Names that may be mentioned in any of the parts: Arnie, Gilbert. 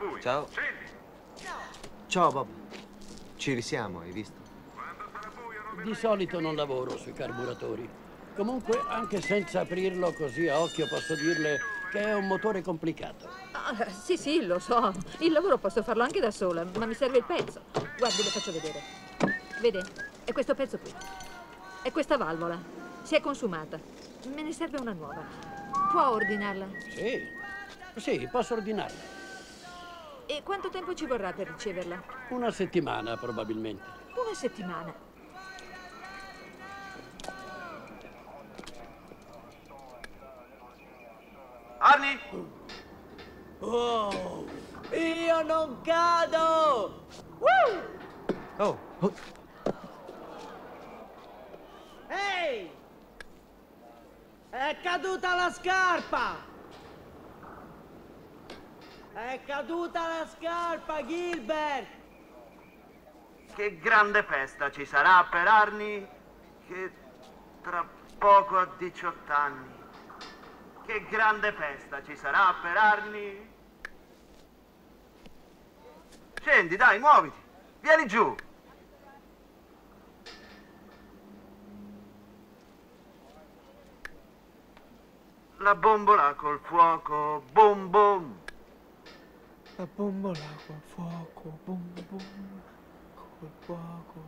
buio. Ciao. Scendi. Ciao, Bob. Ci risiamo, hai visto? Di solito non lavoro sui carburatori. Comunque, anche senza aprirlo così a occhio, posso dirle che è un motore complicato. Ah, sì, sì, lo so. Il lavoro posso farlo anche da sola, ma mi serve il pezzo. Guardi, lo faccio vedere. Vede, è questo pezzo qui. È questa valvola. Si è consumata. Me ne serve una nuova. Può ordinarla? Sì, sì, posso ordinarla. E quanto tempo ci vorrà per riceverla? Una settimana, probabilmente. Una settimana? Arnie! Oh! Io non cado! Woo! Oh! Oh. Ehi! È caduta la scarpa! È caduta la scarpa, Gilbert! Che grande festa ci sarà per Arnie, che tra poco ha 18 anni. Che grande festa ci sarà per Arnie! Scendi, dai, muoviti! Vieni giù! La bombola col fuoco, bom bom! La bombola col fuoco, bom bom, col fuoco.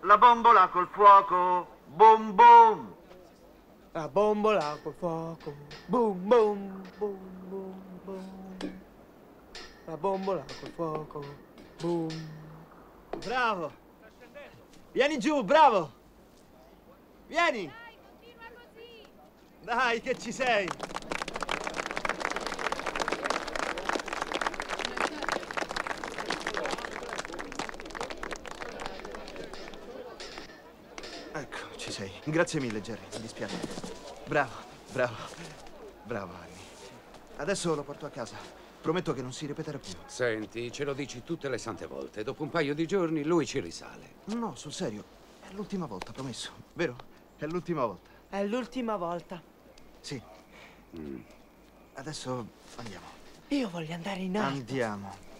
La bombola col fuoco, bom bom! La bombola col fuoco, boom boom, boom boom boom. La bombola col fuoco, boom. Bravo! Vieni giù, bravo! Vieni! Dai, continua così! Dai, che ci sei! Ecco, ci sei. Grazie mille, Jerry, mi dispiace. Bravo, bravo, bravo, Arnie. Adesso lo porto a casa. Prometto che non si ripeterà più. Senti, ce lo dici tutte le sante volte. Dopo un paio di giorni lui ci risale. No, sul serio. È l'ultima volta, promesso. Vero? È l'ultima volta. È l'ultima volta. Sì. Adesso andiamo. Io voglio andare in alto. Andiamo.